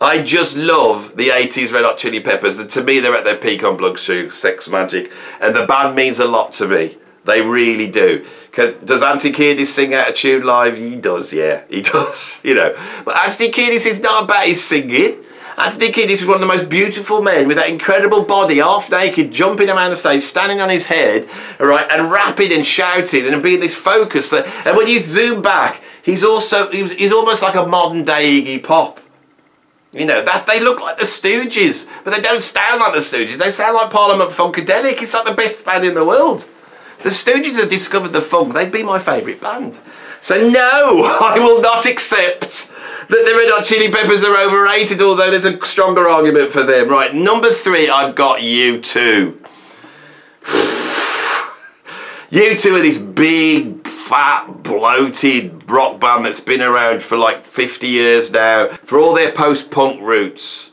I just love the eighties Red Hot Chili Peppers. And to me, they're at their peak on Blood Sugar Sex Magic. And the band means a lot to me. They really do. Does Anthony Kiedis sing out a tune live? He does, yeah. He does, you know. But Anthony Kiedis is not about his singing. Anthony Kiedis is one of the most beautiful men, with that incredible body, half naked, jumping around the stage, standing on his head, all right, and rapping and shouting and being this focus. That, and when you zoom back, he's also he's, he's almost like a modern day Iggy Pop. You know, that's, they look like the Stooges, but they don't sound like the Stooges. They sound like Parliament Funkadelic. It's like the best band in the world. The Stooges have discovered the funk. They'd be my favourite band. So no, I will not accept that the Red Hot Chili Peppers are overrated, although there's a stronger argument for them. Right, number three, I've got U two. U two are this big, fat, bloated rock band that's been around for like fifty years now. For all their post-punk roots,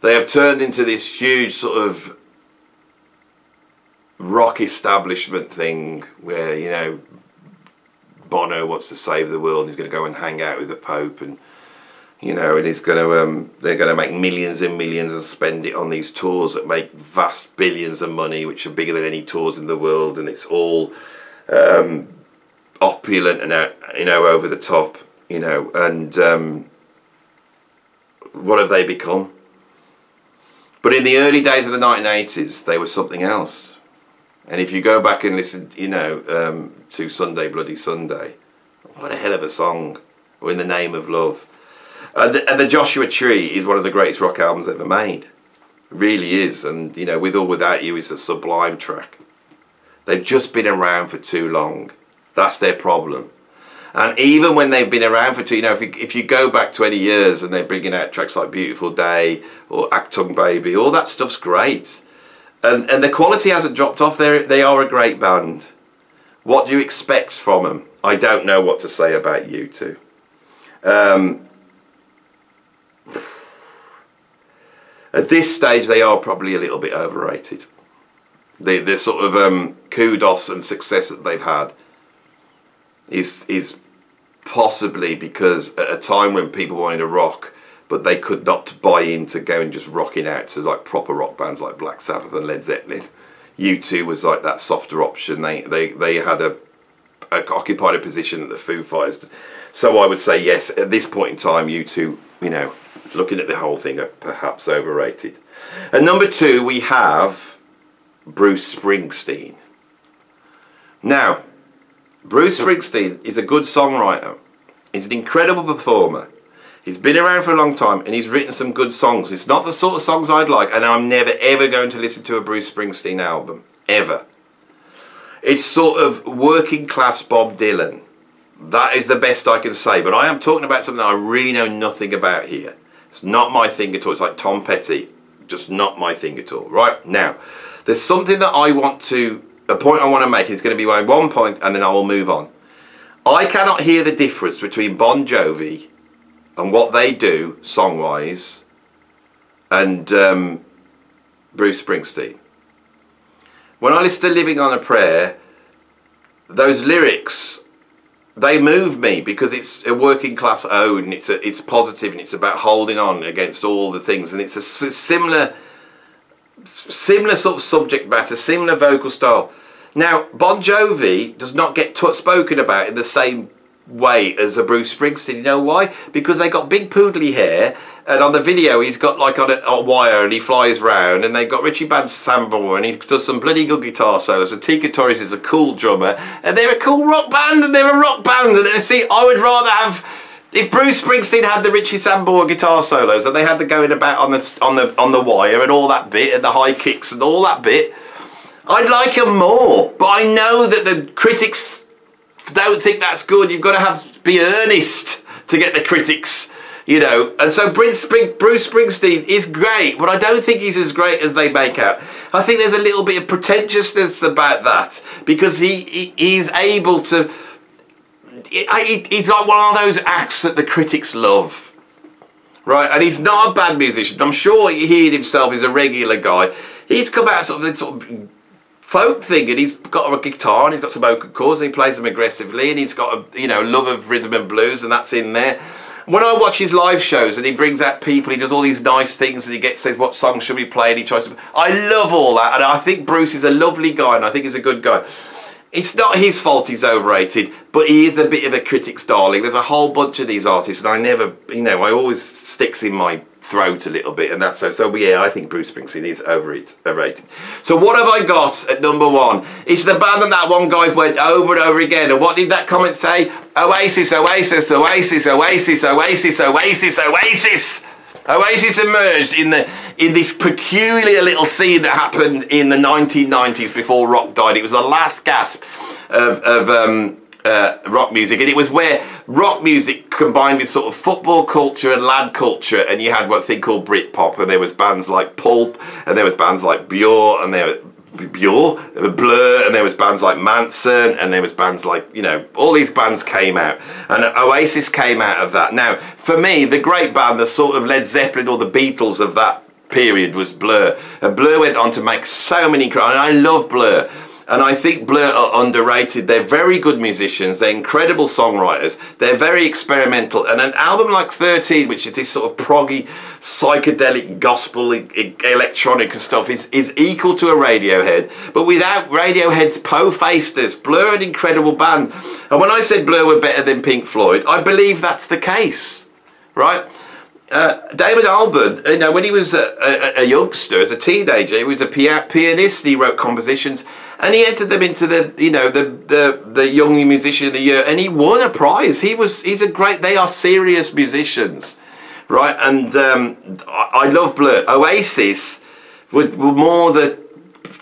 they have turned into this huge sort of rock establishment thing where, you know, Bono wants to save the world, and he's going to go and hang out with the Pope, and you know, and he's going to um, they're going to make millions and millions and spend it on these tours that make vast billions of money, which are bigger than any tours in the world, and it's all um, opulent and uh, you know, over the top, you know, and um, what have they become? But in the early days of the nineteen eighties, they were something else. And if you go back and listen, you know, um, to Sunday Bloody Sunday, what a hell of a song. Or In the Name of Love. And the, and the Joshua Tree is one of the greatest rock albums ever made. It really is. And, you know, With or Without You is a sublime track. They've just been around for too long. That's their problem. And even when they've been around for too, you know, if you, if you go back twenty years and they're bringing out tracks like Beautiful Day or Achtung Baby, all that stuff's great. And, and the quality hasn't dropped off. They're, they are a great band. What do you expect from them? I don't know what to say about U two. Um, at this stage, they are probably a little bit overrated. The, the sort of um, kudos and success that they've had is, is possibly because at a time when people wanted to rock, but they could not buy into going just rocking out to like proper rock bands like Black Sabbath and Led Zeppelin. U two was like that softer option. They they they had a, a occupied a position that the Foo Fighters did. So I would say yes, at this point in time, U two, you know, looking at the whole thing, are perhaps overrated. And number two, we have Bruce Springsteen. Now, Bruce Springsteen is a good songwriter. He's an incredible performer. He's been around for a long time, and he's written some good songs. It's not the sort of songs I'd like, and I'm never ever going to listen to a Bruce Springsteen album, ever. It's sort of working class Bob Dylan. That is the best I can say, but I am talking about something that I really know nothing about here. It's not my thing at all. It's like Tom Petty, just not my thing at all. Right, now, there's something that I want to, a point I want to make, is going to be my one point, and then I will move on. I cannot hear the difference between Bon Jovi and what they do song-wise and um, Bruce Springsteen. When I listen to Living on a Prayer, those lyrics, they move me because it's a working class ode, and it's, a, it's positive, and it's about holding on against all the things, and it's a similar, similar sort of subject matter, similar vocal style. Now, Bon Jovi does not get spoken about in the same way as a Bruce Springsteen. You know why? Because they got big poodly hair, and on the video he's got like on a, a wire, and he flies round, and they've got Richie Band's Sambor, and he does some bloody good guitar solos, and Tika Torres is a cool drummer, and they're a cool rock band, and they're a rock band, and see, I would rather have, if Bruce Springsteen had the Richie Sambor guitar solos, and they had the going about on the, on the, on the wire, and all that bit, and the high kicks, and all that bit, I'd like him more, but I know that the critics don't think that's good. You've got to have be earnest to get the critics, you know. And so Bruce Springsteen is great, but I don't think he's as great as they make out. I think there's a little bit of pretentiousness about that, because he, he he's able to, he, he's like one of those acts that the critics love. Right, and he's not a bad musician. I'm sure he himself is a regular guy. He's come out sort of this sort of folk thing, and he's got a guitar and he's got some vocal chords and he plays them aggressively, and he's got a, you know, love of rhythm and blues, and that's in there. When I watch his live shows and he brings out people, he does all these nice things, and he gets says what song should we play, and he tries to, I love all that, and I think Bruce is a lovely guy, and I think he's a good guy. It's not his fault he's overrated, but he is a bit of a critic's darling. There's a whole bunch of these artists, and I never, you know, I always sticks in my throat a little bit, and that's so, so yeah, I think Bruce Springsteen is overrated. So what have I got at number one? It's the band that that one guy went over and over again, and what did that comment say? Oasis, Oasis, Oasis, Oasis, Oasis, Oasis, Oasis! Oasis emerged in the in this peculiar little scene that happened in the nineteen nineties before rock died. It was the last gasp of, of um, uh, rock music, and it was where rock music combined with sort of football culture and lad culture, and you had what thing called Britpop, and there was bands like Pulp, and there was bands like Björk, and there were Björk, Blur, and there was bands like Manson, and there was bands like, you know, all these bands came out, and Oasis came out of that. Now for me, the great band, the sort of Led Zeppelin or the Beatles of that period, was Blur, and Blur went on to make so many, and I love Blur, and I think Blur are underrated. They're very good musicians, they're incredible songwriters, they're very experimental, and an album like thirteen, which is this sort of proggy, psychedelic, gospel, electronic and stuff, is, is equal to a Radiohead, but without Radiohead's po-facedness. Blur are an incredible band, and when I said Blur were better than Pink Floyd, I believe that's the case, right? Uh, Damon Albarn, you know, when he was a, a, a youngster, as a teenager, he was a pia pianist. He wrote compositions, and he entered them into the, you know, the the the young musician of the year, and he won a prize. He was, he's a great. They are serious musicians, right? And um, I, I love Blur. Oasis were, were more the,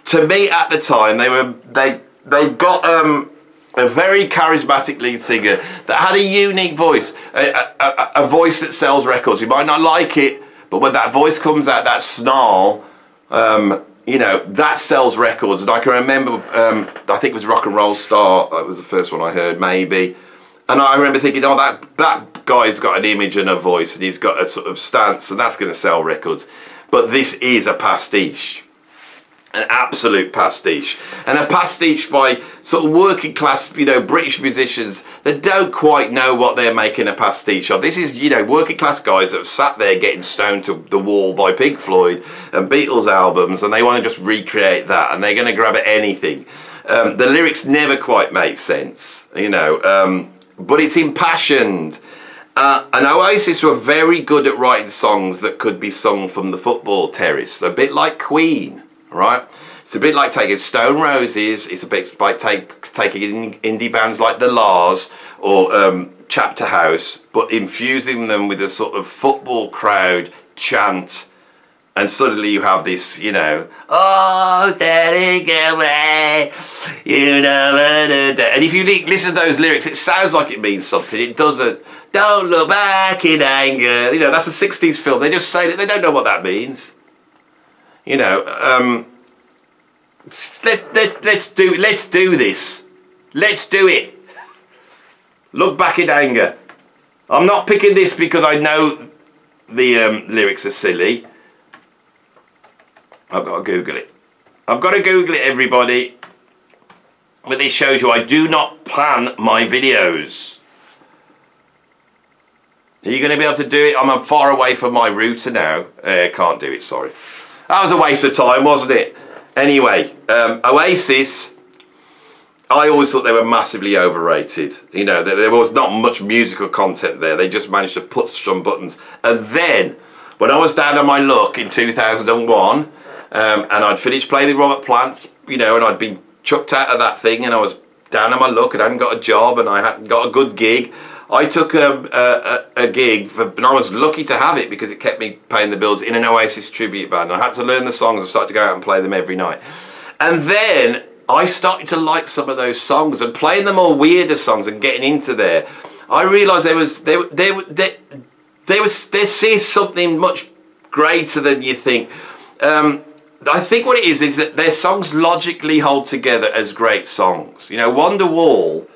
to me at the time, they were they they got um. a very charismatic lead singer that had a unique voice, a, a, a voice that sells records. You might not like it, but when that voice comes out, that snarl, um, you know, that sells records. And I can remember, um, I think it was Rock and Roll Star, that was the first one I heard, maybe. And I remember thinking, oh, that, that guy's got an image and a voice, and he's got a sort of stance, and that's going to sell records. But this is a pastiche. An absolute pastiche, and a pastiche by sort of working class, you know, British musicians that don't quite know what they're making a pastiche of. This is, you know, working class guys that have sat there getting stoned to the wall by Pink Floyd and Beatles albums, and they want to just recreate that, and they're going to grab at anything. Um, the lyrics never quite make sense, you know, um, but it's impassioned. Uh, and Oasis were very good at writing songs that could be sung from the football terrace, a bit like Queen. Right, it's a bit like taking Stone Roses, it's a bit like take, taking indie bands like the Lars or um, Chapter House, but infusing them with a sort of football crowd chant, and suddenly you have this, you know, oh, daddy, get away, you know, and if you listen to those lyrics, it sounds like it means something, it doesn't. Don't look back in anger, you know, that's a sixties film, they just say that, they don't know what that means. You know, um, let's let, let's do let's do this. Let's do it. Look back in anger. I'm not picking this because I know the um, lyrics are silly. I've got to Google it. I've got to Google it, everybody. But this shows you I do not plan my videos. Are you going to be able to do it? I'm far away from my router now. Uh, can't do it. Sorry. That was a waste of time, wasn't it? Anyway, um, Oasis, I always thought they were massively overrated. You know, there, there was not much musical content there. They just managed to push some buttons. And then, when I was down on my luck in two thousand one, um, and I'd finished playing the Robert Plant, you know, and I'd been chucked out of that thing, and I was down on my luck and I hadn't got a job and I hadn't got a good gig. I took a, a, a gig, for, and I was lucky to have it because it kept me paying the bills, in an Oasis tribute band. And I had to learn the songs and start to go out and play them every night. And then I started to like some of those songs and playing the more weirder songs and getting into there. I realised there was there there there there was this is something much greater than you think. Um, I think what it is is that their songs logically hold together as great songs. You know, Wonderwall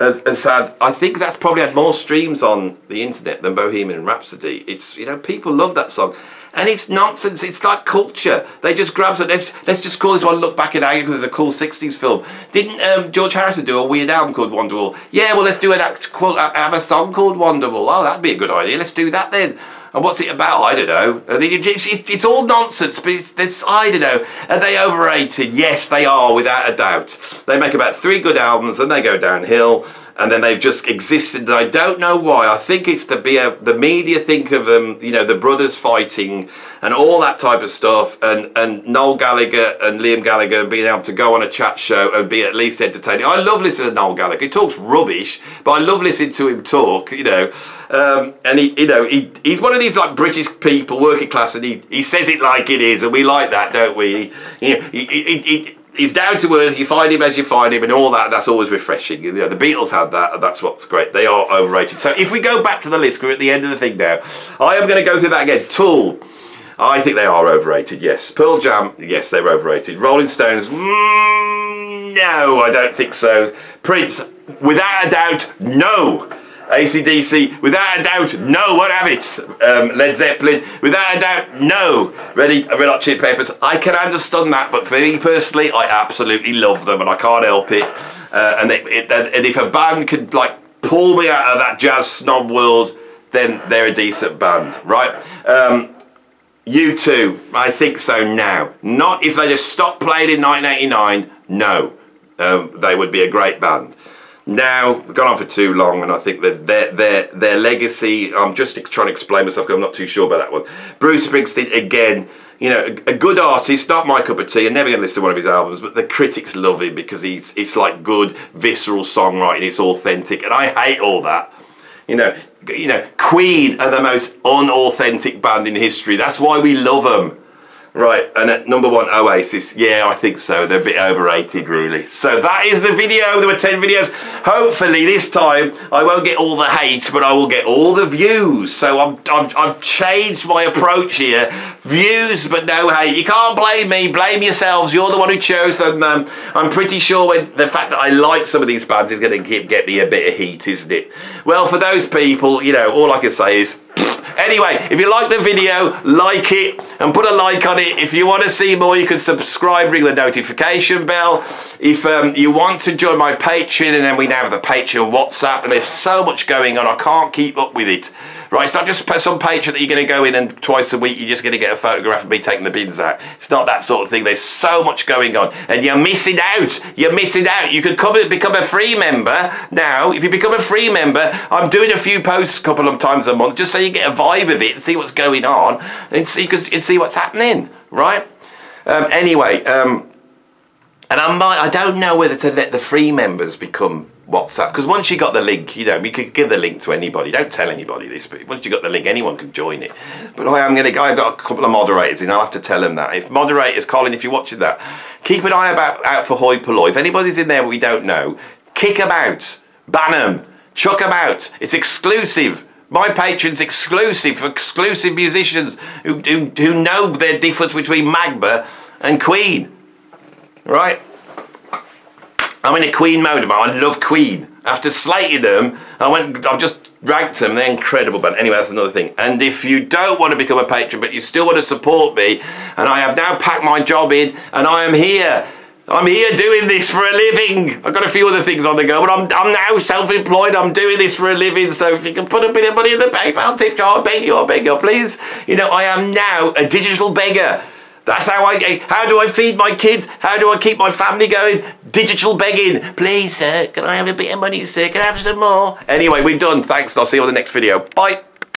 has, has had, I think that's probably had more streams on the internet than Bohemian Rhapsody. It's, you know, people love that song. And it's nonsense, it's like culture. They just grab some, let's, let's just call this one Look Back at Angus because it's a cool sixties film. Didn't um, George Harrison do a weird album called Wonderwall? Yeah, well let's do an act, quote, have a song called Wonderwall. Oh, that'd be a good idea, let's do that then. And what's it about? I don't know. It's, it's, it's all nonsense, but it's, it's, I don't know. Are they overrated? Yes, they are, without a doubt. They make about three good albums, then they go downhill, and then they've just existed. I don't know why. I think it's the beer, the media think of them, you know, the brothers fighting and all that type of stuff, and, and Noel Gallagher and Liam Gallagher being able to go on a chat show and be at least entertaining. I love listening to Noel Gallagher. He talks rubbish, but I love listening to him talk, you know. Um, and he, you know, he, he's one of these like British people, working class, and he, he says it like it is, and we like that, don't we? He, he, he, he, he, He's down to earth, you find him as you find him and all that, that's always refreshing. You know, the Beatles had that, and that's what's great. They are overrated. So if we go back to the list, we're at the end of the thing now. I am going to go through that again. Tool, I think they are overrated, yes. Pearl Jam, yes, they're overrated. Rolling Stones, mm, no, I don't think so. Prince, without a doubt, no. A C D C, without a doubt, no, what have it? Um, Led Zeppelin, without a doubt, no. Red Hot Chili Peppers, I can understand that, but for me personally, I absolutely love them and I can't help it. Uh, and, it, it, and if a band could like pull me out of that jazz snob world, then they're a decent band, right? Um, U two, I think so now. Not if they just stopped playing in nineteen eighty-nine, no. Um, they would be a great band. Now, we've gone on for too long, and I think that their, their, their legacy, I'm just trying to explain myself because I'm not too sure about that one. Bruce Springsteen, again, you know, a, a good artist, not my cup of tea, I'm never going to listen to one of his albums, but the critics love him because he's, it's like good, visceral songwriting, it's authentic, and I hate all that. You know, you know, Queen are the most unauthentic band in history, that's why we love them. Right, and at number one, Oasis. Yeah, I think so. They're a bit overrated, really. So that is the video. There were ten videos. Hopefully, this time, I won't get all the hate, but I will get all the views. So I'm, I'm, I've changed my approach here. Views, but no hate. You can't blame me. Blame yourselves. You're the one who chose them. Um, I'm pretty sure when the fact that I like some of these bands is going to get me a bit of heat, isn't it? Well, for those people, you know, all I can say is... Anyway, if you like the video, like it and put a like on it. If you want to see more, you can subscribe, ring the notification bell. If um, you want to join my Patreon, and then we now have the Patreon WhatsApp, and there's so much going on, I can't keep up with it. Right, it's not just some Patreon that you're going to go in and twice a week you're just going to get a photograph of me taking the bins out. It's not that sort of thing. There's so much going on, and you're missing out. You're missing out. You could come and become a free member now. If you become a free member, I'm doing a few posts a couple of times a month just so you get a vibe of it and see what's going on and see, and see what's happening, right? Um, anyway, um, and I might, I don't know whether to let the free members become WhatsApp, because once you got the link, you know, you could give the link to anybody. Don't tell anybody this, but once you got the link, anyone can join it. But I am going to go, I've got a couple of moderators in, I'll have to tell them that. If moderators, Colin, if you're watching that, keep an eye about, out for hoi polloi. If anybody's in there we don't know, kick them out, ban them, chuck them out. It's exclusive. My Patreon's exclusive for exclusive musicians who, who, who know their difference between Magma and Queen, right? I'm in a Queen mode, but I love Queen. After slating them, I went, I've just ranked them, they're incredible, but anyway, that's another thing. And if you don't want to become a patron, but you still want to support me, and I have now packed my job in, and I am here. I'm here doing this for a living. I've got a few other things on the go, but I'm, I'm now self-employed. I'm doing this for a living, so if you can put a bit of money in the PayPal tip jar, I beg you, I beg you, please. You know, I am now a digital beggar. That's how I, how do I feed my kids? How do I keep my family going? Digital begging. Please, sir, can I have a bit of money, sir? Can I have some more? Anyway, we're done. Thanks, and I'll see you on the next video. Bye.